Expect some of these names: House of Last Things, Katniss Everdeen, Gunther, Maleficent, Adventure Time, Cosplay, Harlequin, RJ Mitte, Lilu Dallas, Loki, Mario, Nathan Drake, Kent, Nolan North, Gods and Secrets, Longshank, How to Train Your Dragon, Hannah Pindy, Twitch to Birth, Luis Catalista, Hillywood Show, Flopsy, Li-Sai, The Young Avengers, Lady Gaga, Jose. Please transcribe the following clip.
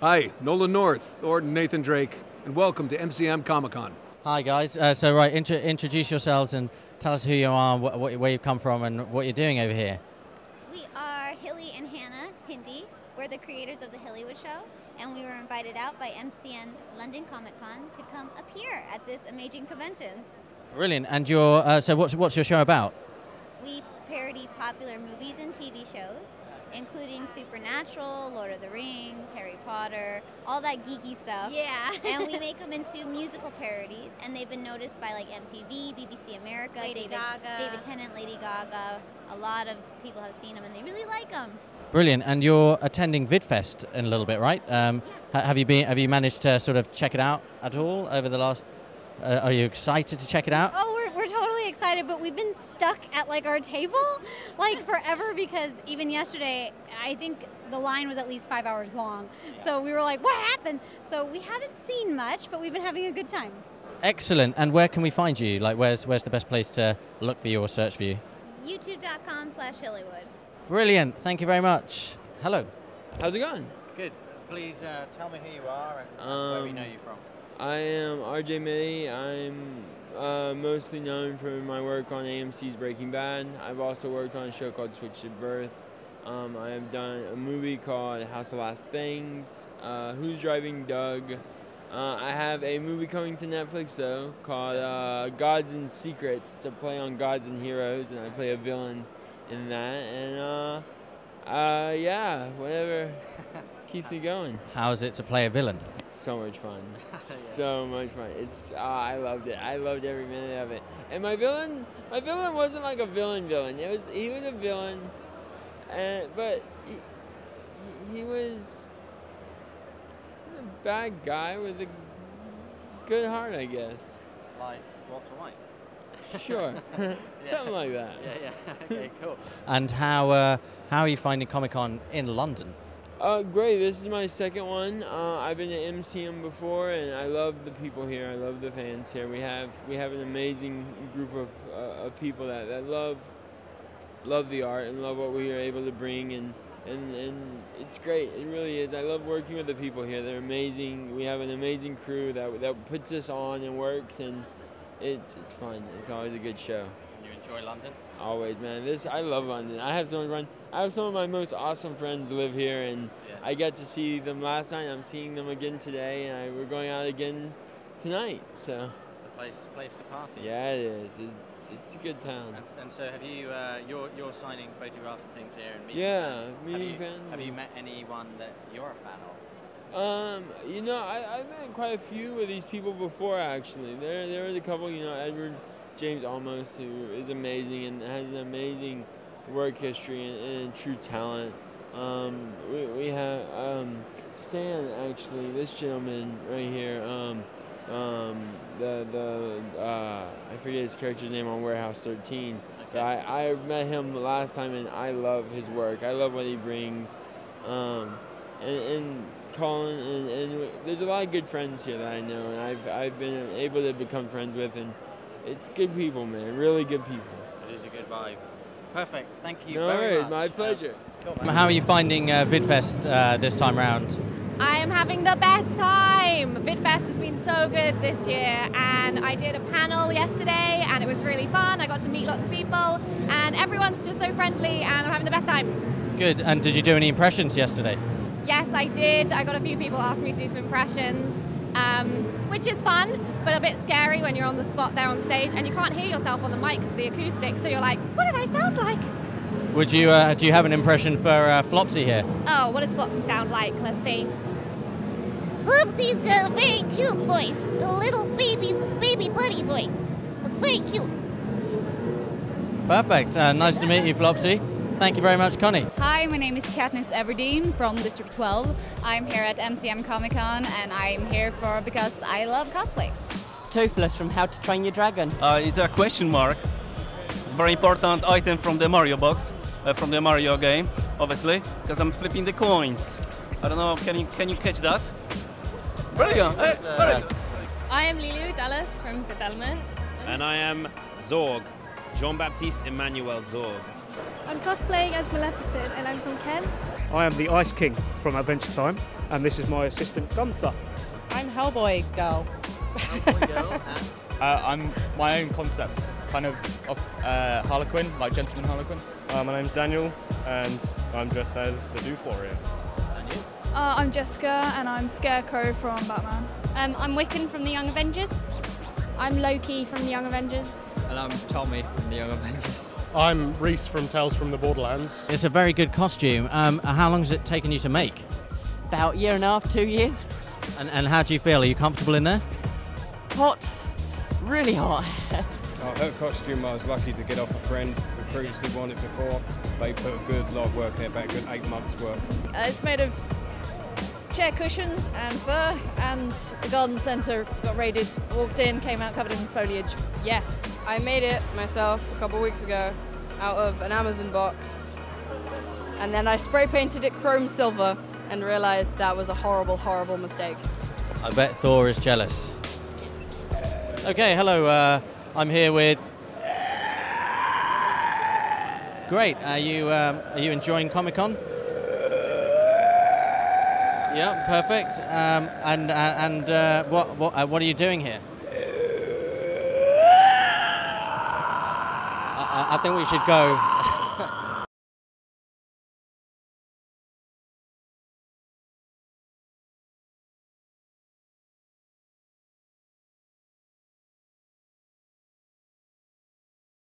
Hi, Nolan North, or Nathan Drake, and welcome to MCM Comic Con. Hi guys, so right, introduce yourselves and tell us who you are, where you've come from, and what you're doing over here. We are Hilly and Hannah Pindy. We're the creators of the Hillywood Show, and we were invited out by MCM London Comic Con to come appear at this amazing convention. Brilliant, and you're, so what's your show about? We parody popular movies and TV shows, including Supernatural, Lord of the Rings, Harry Potter, all that geeky stuff. Yeah. And we make them into musical parodies, and they've been noticed by like MTV, BBC America, David Tennant, Lady Gaga. A lot of people have seen them, and they really like them. Brilliant. And you're attending VidFest in a little bit, right? Yes. Have you managed to sort of check it out at all over the last? Are you excited to check it out? Oh, we're totally excited, but we've been stuck at like our table like forever, because even yesterday I think the line was at least 5 hours long. So we were like, what happened? So we haven't seen much, but we've been having a good time. Excellent. And where can we find you? Like where's the best place to look for you or search for you? YouTube.com/Hillywood. Brilliant. Thank you very much. Hello. How's it going? Good. Please tell me who you are and where we know you from. I am RJ Mitte. I'm mostly known for my work on AMC's Breaking Bad. I've also worked on a show called Twitch to Birth. I have done a movie called House of Last Things, Who's Driving Doug. I have a movie coming to Netflix though called Gods and Secrets to play on Gods and Heroes, and I play a villain in that. And yeah, whatever keeps me going. How is it to play a villain? So much fun. So much fun. It's I loved it. I loved every minute of it. And my villain wasn't like a villain. It was he was a villain, but he was a bad guy with a good heart, I guess. Like Walter White. Sure. Yeah. Something like that. Yeah, yeah. Okay, cool. And how are you finding Comic-Con in London? Great, this is my second one. I've been to MCM before, and I love the people here. I love the fans here. We have an amazing group of people that love the art and love what we are able to bring, and it's great. It really is. I love working with the people here. They're amazing. We have an amazing crew that puts us on and works, and it's fun. It's always a good show. You enjoy London? Always, man. I love London. I have some of my most awesome friends live here, and yeah. I got to see them last night. I'm seeing them again today, and we're going out again tonight. So it's the place to party. Yeah, it is. It's a good town. And so, have you? You're signing photographs and things here, and meeting fans. Yeah, meeting fans. Have you met anyone that you're a fan of? You know, I've met quite a few of these people before. Actually, there was a couple. You know, Edward James Almos, who is amazing and has an amazing work history and true talent. We have Stan, actually, this gentleman right here. I forget his character's name on Warehouse 13. Okay. But I met him last time, and I love his work. I love what he brings. And Colin, and there's a lot of good friends here that I know, and I've been able to become friends with, and it's good people, man. Really good people. It is a good vibe. Perfect. Thank you very much. My pleasure. Cool. How are you finding VidFest this time around? I am having the best time. VidFest has been so good this year, and I did a panel yesterday, and it was really fun. I got to meet lots of people, and everyone's just so friendly, and I'm having the best time. Good. And did you do any impressions yesterday? Yes, I did. I got a few people ask me to do some impressions. Which is fun, but a bit scary when you're on the spot there on stage and you can't hear yourself on the mic because of the acoustics, so you're like, what did I sound like? Would you, do you have an impression for Flopsy here? Oh, what does Flopsy sound like? Let's see. Flopsy's got a very cute voice, a little baby bunny voice. It's very cute. Perfect. Nice to meet you, Flopsy. Thank you very much, Connie. Hi, my name is Katniss Everdeen from District 12. I'm here at MCM Comic Con, and I'm here because I love cosplay. Toothless from How to Train Your Dragon. It's a question mark. Very important item from the Mario box, from the Mario game, obviously, because I'm flipping the coins. I don't know, can you catch that? Brilliant. I am Lilu Dallas from Fifth Element. And I am Zorg, Jean-Baptiste Emmanuel Zorg. I'm cosplaying as Maleficent, and I'm from Kent. I am the Ice King from Adventure Time, and this is my assistant Gunther. I'm Hellboy Girl. Hellboy Girl. I'm my own concept, kind of Harlequin, like Gentleman Harlequin. My name's Daniel, and I'm dressed as the Doof Warrior. And you? I'm Jessica, and I'm Scarecrow from Batman. I'm Wiccan from The Young Avengers. I'm Loki from The Young Avengers. And I'm Tommy from The Young Avengers. I'm Reese from Tales from the Borderlands. It's a very good costume. How long has it taken you to make? About a year and a half, 2 years. And how do you feel? Are you comfortable in there? Hot. Really hot. Oh, that costume I was lucky to get off a friend who previously worn it before. They put a good lot of work in, about a good 8 months work. It's made of chair cushions and fur, and the garden centre got raided. Walked in, came out covered in foliage. Yes, I made it myself a couple of weeks ago out of an Amazon box, and then I spray painted it chrome silver and realised that was a horrible, horrible mistake. I bet Thor is jealous. Okay, hello, I'm here with... Great, are you enjoying Comic-Con? Yeah, perfect. What are you doing here? I think we should go.